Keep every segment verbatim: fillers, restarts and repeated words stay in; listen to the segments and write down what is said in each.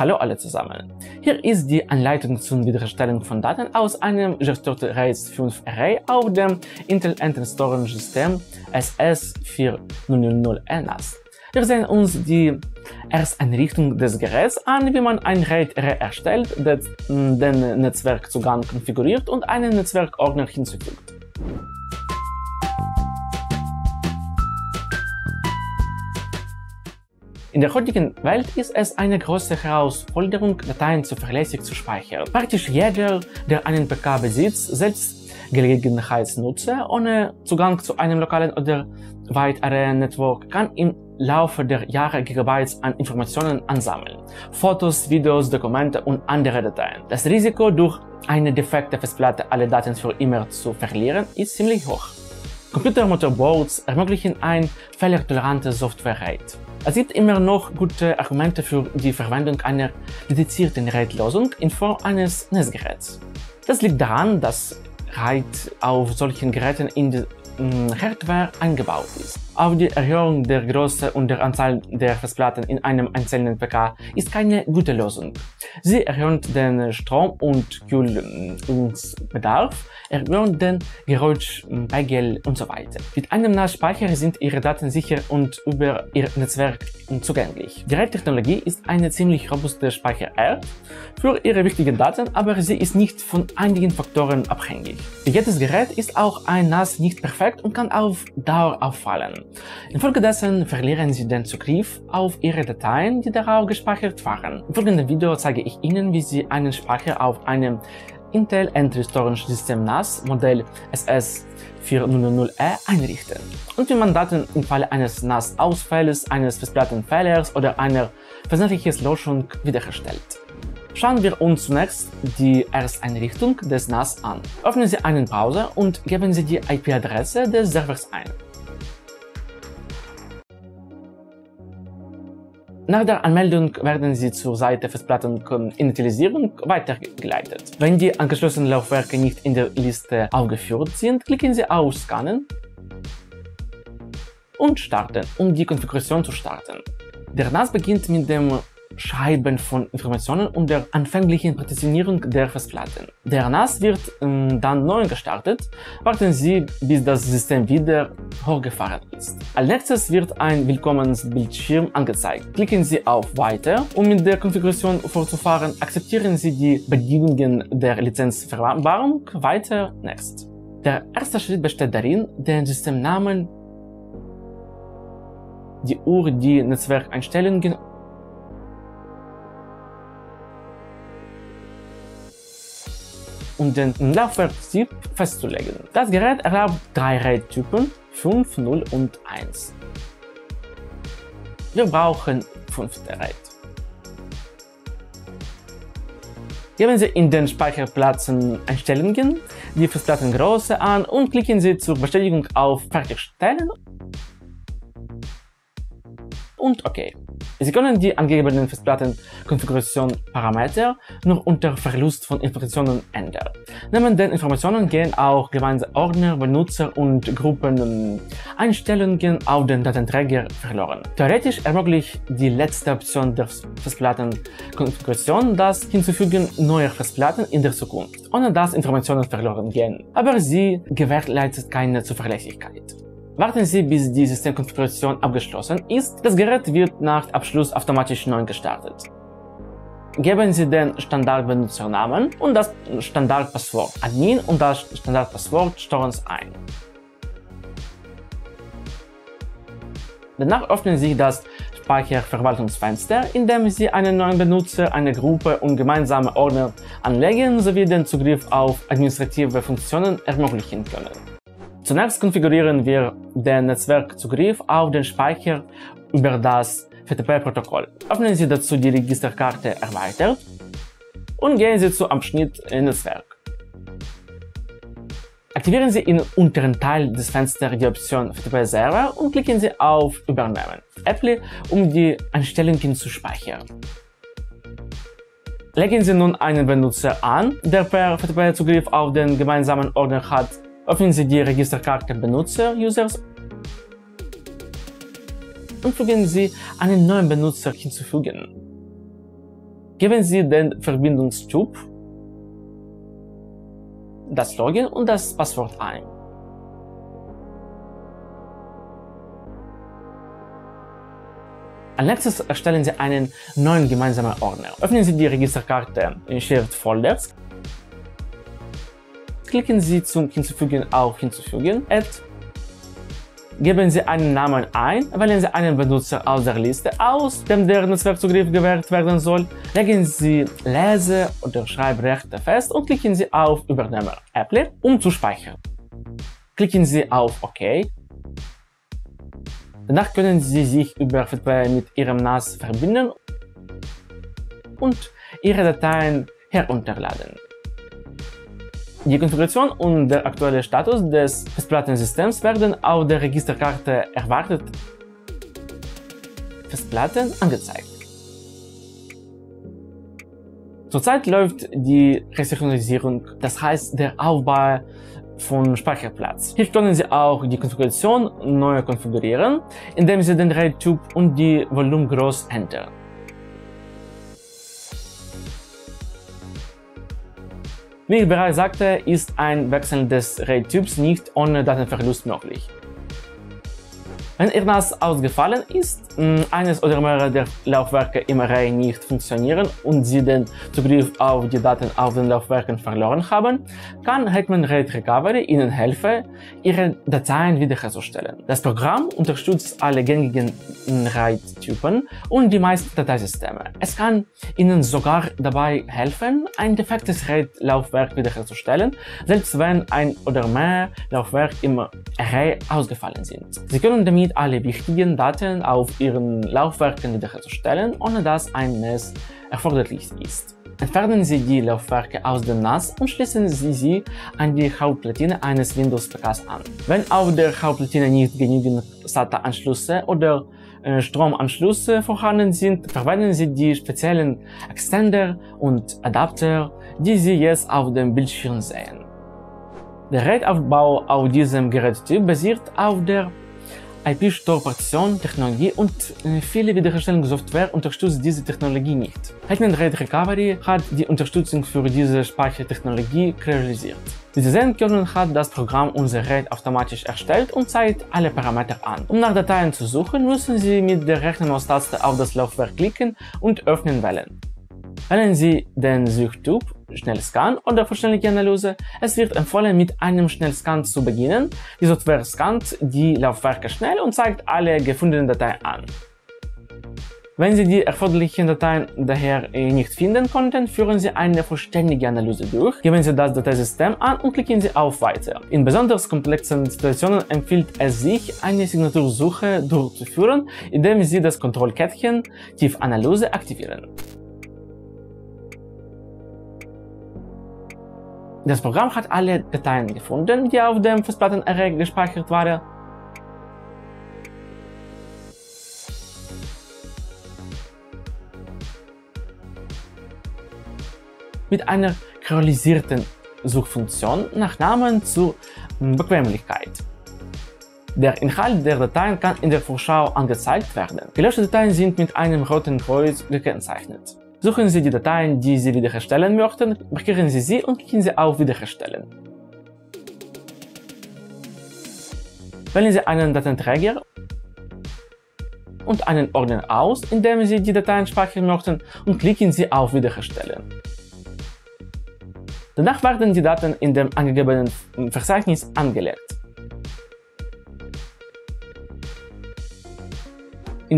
Hallo alle zusammen! Hier ist die Anleitung zur Wiederherstellung von Daten aus einem gestörten RAID fünf Array auf dem Intel Entry Storage System S S viertausend N A S. Wir sehen uns die Ersteinrichtung des Geräts an, wie man ein RAID erstellt, das den Netzwerkzugang konfiguriert und einen Netzwerkordner hinzufügt. In der heutigen Welt ist es eine große Herausforderung, Dateien zuverlässig zu speichern. Praktisch jeder, der einen P C besitzt, selbst Gelegenheitsnutzer ohne Zugang zu einem lokalen oder weiteren Netzwerk, kann im Laufe der Jahre Gigabytes an Informationen ansammeln. Fotos, Videos, Dokumente und andere Dateien. Das Risiko, durch eine defekte Festplatte alle Daten für immer zu verlieren, ist ziemlich hoch. Computermotherboards ermöglichen ein fehlertolerantes Software-RAID. Es gibt immer noch gute Argumente für die Verwendung einer dedizierten RAID-Lösung in Form eines N A S-Geräts. Das liegt daran, dass RAID auf solchen Geräten in die Hardware eingebaut ist. Auf die Erhöhung der Größe und der Anzahl der Festplatten in einem einzelnen P C ist keine gute Lösung. Sie erhöht den Strom- und Kühlungsbedarf, erhöht den Geräuschpegel und so weiter. Mit einem N A S-Speicher sind Ihre Daten sicher und über Ihr Netzwerk zugänglich. Die RAID-Technologie ist eine ziemlich robuste Speicherart für Ihre wichtigen Daten, aber sie ist nicht von einigen Faktoren abhängig. Jedes Gerät ist auch ein N A S nicht perfekt und kann auf Dauer auffallen. Infolgedessen verlieren Sie den Zugriff auf Ihre Dateien, die darauf gespeichert waren. Im folgenden Video zeige ich Ihnen, wie Sie einen Speicher auf einem Intel Entry Storage System N A S Modell S S viertausend E einrichten und wie man Daten im Falle eines N A S-Ausfalls, eines Festplattenfehlers oder einer versehentlichen Löschung wiederherstellt. Schauen wir uns zunächst die Ersteinrichtung des N A S an. Öffnen Sie einen Browser und geben Sie die I P-Adresse des Servers ein. Nach der Anmeldung werden Sie zur Seite Festplatteninitialisierung weitergeleitet. Wenn die angeschlossenen Laufwerke nicht in der Liste aufgeführt sind, klicken Sie auf Scannen und Starten, um die Konfiguration zu starten. Der N A S beginnt mit dem Schreiben von Informationen und der anfänglichen Partitionierung der Festplatten. Der N A S wird äh, dann neu gestartet, warten Sie, bis das System wieder hochgefahren ist. Als nächstes wird ein Willkommensbildschirm angezeigt. Klicken Sie auf Weiter, um mit der Konfiguration fortzufahren, akzeptieren Sie die Bedingungen der Lizenzvereinbarung, Weiter, Next. Der erste Schritt besteht darin, den Systemnamen, die U R L, die Netzwerkeinstellungen und den Laufwerkstyp festzulegen. Das Gerät erlaubt drei RAID-Typen, fünf, null und eins. Wir brauchen fünfte RAID. Geben Sie in den Speicherplätzen Einstellungen die Festplattengröße an und klicken Sie zur Bestätigung auf Fertigstellen und OK. Sie können die angegebenen Festplattenkonfiguration-Parameter nur unter Verlust von Informationen ändern. Neben den Informationen gehen auch gemeinsame Ordner, Benutzer- und Gruppeneinstellungen auf den Datenträger verloren. Theoretisch ermöglicht die letzte Option der Festplattenkonfiguration das Hinzufügen neuer Festplatten in der Zukunft, ohne dass Informationen verloren gehen. Aber sie gewährleistet keine Zuverlässigkeit. Warten Sie, bis die Systemkonfiguration abgeschlossen ist. Das Gerät wird nach Abschluss automatisch neu gestartet. Geben Sie den Standardbenutzernamen und das Standardpasswort Admin und das Standardpasswort Storens ein. Danach öffnen Sie das Speicherverwaltungsfenster, in dem Sie einen neuen Benutzer, eine Gruppe und gemeinsame Ordner anlegen sowie den Zugriff auf administrative Funktionen ermöglichen können. Zunächst konfigurieren wir den Netzwerkzugriff auf den Speicher über das F T P-Protokoll. Öffnen Sie dazu die Registerkarte Erweitert und gehen Sie zum Abschnitt Netzwerk. Aktivieren Sie im unteren Teil des Fensters die Option F T P-Server und klicken Sie auf Übernehmen Apple, um die Einstellungen zu speichern. Legen Sie nun einen Benutzer an, der per F T P Zugriff auf den gemeinsamen Ordner hat. Öffnen Sie die Registerkarte Benutzer, Users und fügen Sie einen neuen Benutzer hinzufügen. Geben Sie den Verbindungstyp, das Login und das Passwort ein. Als nächstes erstellen Sie einen neuen gemeinsamen Ordner. Öffnen Sie die Registerkarte in Shared Folders. Klicken Sie zum Hinzufügen auf Hinzufügen, Add. Geben Sie einen Namen ein, wählen Sie einen Benutzer aus der Liste aus, dem der Netzwerkzugriff gewährt werden soll, legen Sie Lese- oder Schreibrechte fest und klicken Sie auf Übernehmen, Apply, um zu speichern. Klicken Sie auf OK. Danach können Sie sich über F T P mit Ihrem N A S verbinden und Ihre Dateien herunterladen. Die Konfiguration und der aktuelle Status des Festplattensystems werden auf der Registerkarte erwartet Festplatten angezeigt. Zurzeit läuft die Resynchronisierung, das heißt der Aufbau von Speicherplatz. Hier können Sie auch die Konfiguration neu konfigurieren, indem Sie den RAID-Typ und die Volumengröße ändern. Wie ich bereits sagte, ist ein Wechsel des RAID-Typs nicht ohne Datenverlust möglich. Wenn Ihr N A S ausgefallen ist, eines oder mehrere der Laufwerke im Array nicht funktionieren und Sie den Zugriff auf die Daten auf den Laufwerken verloren haben, kann Hetman RAID Recovery Ihnen helfen, Ihre Dateien wiederherzustellen. Das Programm unterstützt alle gängigen RAID-Typen und die meisten Dateisysteme. Es kann Ihnen sogar dabei helfen, ein defektes RAID-Laufwerk wiederherzustellen, selbst wenn ein oder mehr Laufwerke im Array ausgefallen sind. Sie können damit alle wichtigen Daten auf Ihren Laufwerken wiederherzustellen, ohne dass ein N A S erforderlich ist. Entfernen Sie die Laufwerke aus dem N A S und schließen Sie sie an die Hauptplatine eines Windows-P Ks an. Wenn auf der Hauptplatine nicht genügend SATA-Anschlüsse oder äh, Stromanschlüsse vorhanden sind, verwenden Sie die speziellen Extender und Adapter, die Sie jetzt auf dem Bildschirm sehen. Der RAID-Aufbau auf diesem Gerätetyp basiert auf der I P-Stor-Partition-Technologie und viele Wiederherstellungssoftware unterstützt diese Technologie nicht. Hetman RAID Recovery hat die Unterstützung für diese Speichertechnologie realisiert. Wie Sie sehen können, hat das Programm unser RAID automatisch erstellt und zeigt alle Parameter an. Um nach Dateien zu suchen, müssen Sie mit der rechten Maustaste auf das Laufwerk klicken und Öffnen wählen. Wählen Sie den Suchtyp Schnellscan oder vollständige Analyse. Es wird empfohlen, mit einem Schnellscan zu beginnen. Die Software scannt die Laufwerke schnell und zeigt alle gefundenen Dateien an. Wenn Sie die erforderlichen Dateien daher nicht finden konnten, führen Sie eine vollständige Analyse durch, geben Sie das Dateisystem an und klicken Sie auf Weiter. In besonders komplexen Situationen empfiehlt es sich, eine Signatursuche durchzuführen, indem Sie das Kontrollkettchen Tiefanalyse aktivieren. Das Programm hat alle Dateien gefunden, die auf dem Festplattenarray gespeichert waren. Mit einer generalisierten Suchfunktion nach Namen zur Bequemlichkeit. Der Inhalt der Dateien kann in der Vorschau angezeigt werden. Gelöschte Dateien sind mit einem roten Kreuz gekennzeichnet. Suchen Sie die Dateien, die Sie wiederherstellen möchten, markieren Sie sie und klicken Sie auf Wiederherstellen. Wählen Sie einen Datenträger und einen Ordner aus, in dem Sie die Dateien speichern möchten, und klicken Sie auf Wiederherstellen. Danach werden die Daten in dem angegebenen Verzeichnis angelegt.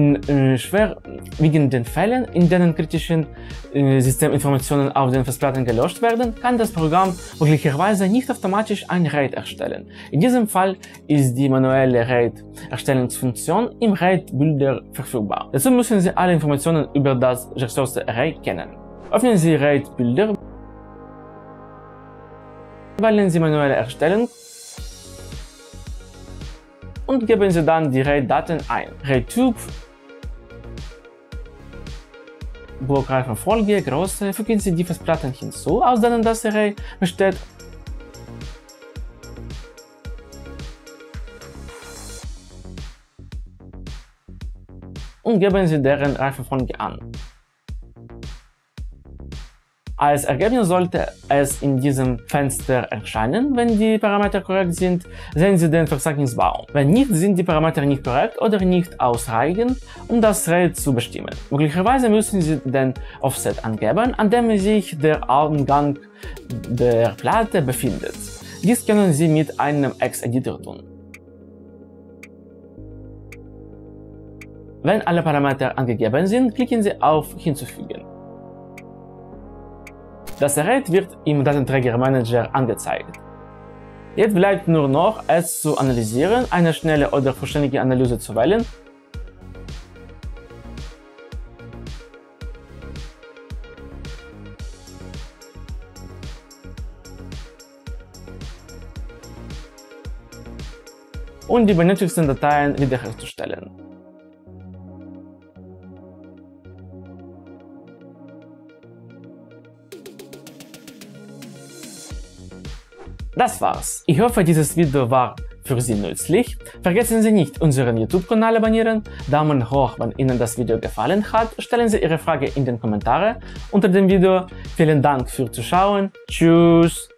In äh, schwerwiegenden Fällen, in denen kritische äh, Systeminformationen auf den Festplatten gelöscht werden, kann das Programm möglicherweise nicht automatisch ein RAID erstellen. In diesem Fall ist die manuelle RAID-Erstellungsfunktion im RAID-Builder verfügbar. Dazu müssen Sie alle Informationen über das geschaffte Array kennen. Öffnen Sie RAID-Builder, wählen Sie manuelle Erstellung und geben Sie dann die RAID-Daten ein. RAID-Typ, Blockreifenfolge, Größe, fügen Sie die Festplatten hinzu, aus denen das Array besteht, und geben Sie deren Reifenfolge an. Als Ergebnis sollte es in diesem Fenster erscheinen, wenn die Parameter korrekt sind, sehen Sie den Verzeichnisbaum. Wenn nicht, sind die Parameter nicht korrekt oder nicht ausreichend, um das RAID zu bestimmen. Möglicherweise müssen Sie den Offset angeben, an dem sich der Eingang der Platte befindet. Dies können Sie mit einem Hex-Editor tun. Wenn alle Parameter angegeben sind, klicken Sie auf Hinzufügen. Das RAID wird im Datenträgermanager angezeigt. Jetzt bleibt nur noch, es zu analysieren, eine schnelle oder vollständige Analyse zu wählen. Und die benötigten Dateien wiederherzustellen. Das war's. Ich hoffe, dieses Video war für Sie nützlich. Vergessen Sie nicht, unseren YouTube-Kanal abonnieren. Daumen hoch, wenn Ihnen das Video gefallen hat. Stellen Sie Ihre Frage in den Kommentaren unter dem Video. Vielen Dank fürs Zuschauen. Tschüss.